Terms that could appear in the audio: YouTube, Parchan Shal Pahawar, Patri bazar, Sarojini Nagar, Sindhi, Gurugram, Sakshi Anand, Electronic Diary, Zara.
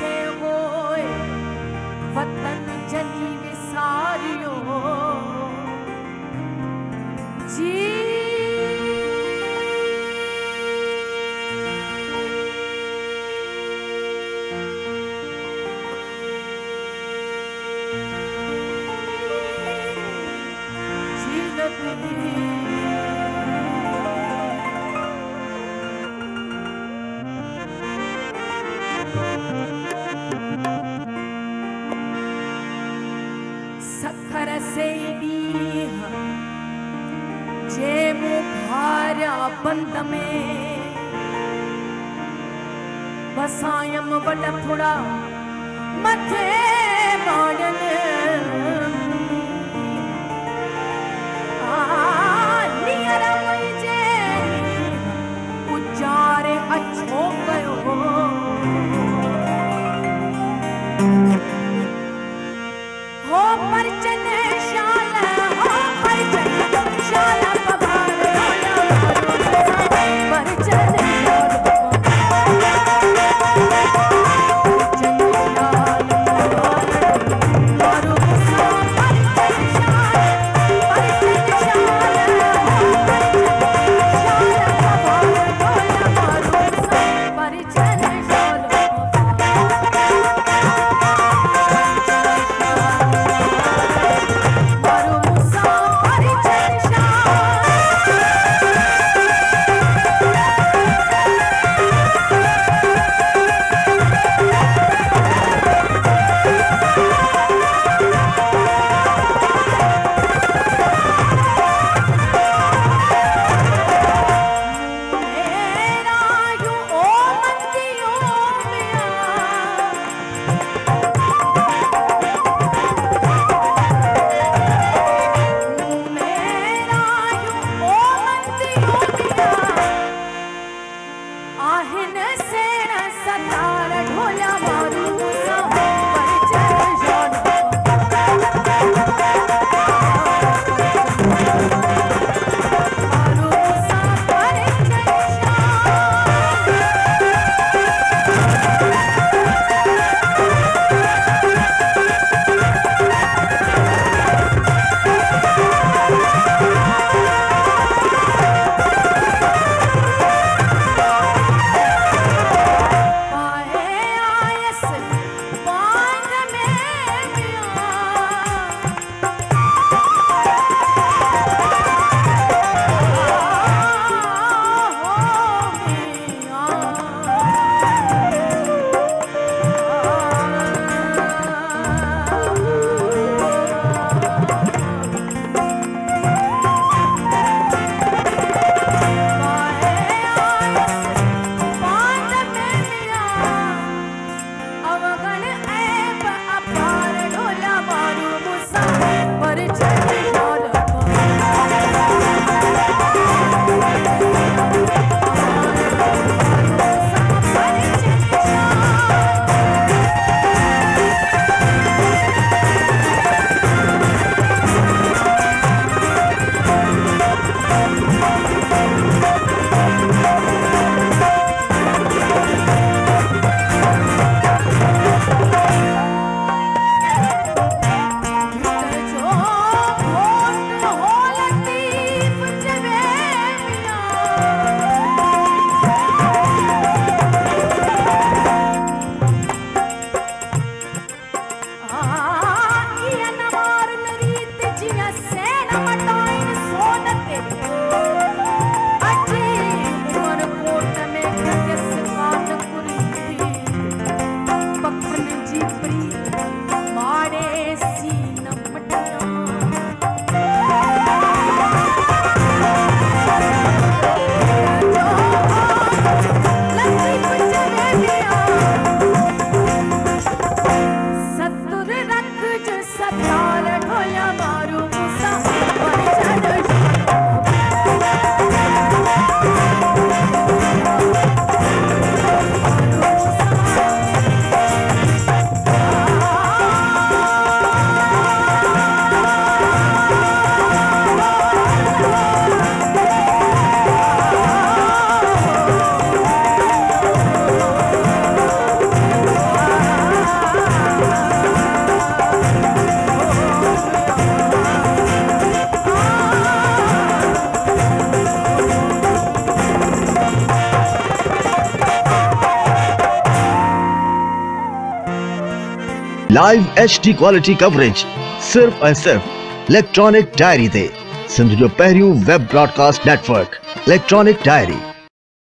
के होए वतन जनी विसारियो जी बंद में बसायम वट थोड़ा मथे मारन जे उचारे अछो कयो हो पर चने शाला हो पर चने शाला I'm not live HD quality coverage सिर्फ और सिर्फ इलेक्ट्रॉनिक डायरी दे सिंध जो पहिरियों web broadcast network. Electronic diary.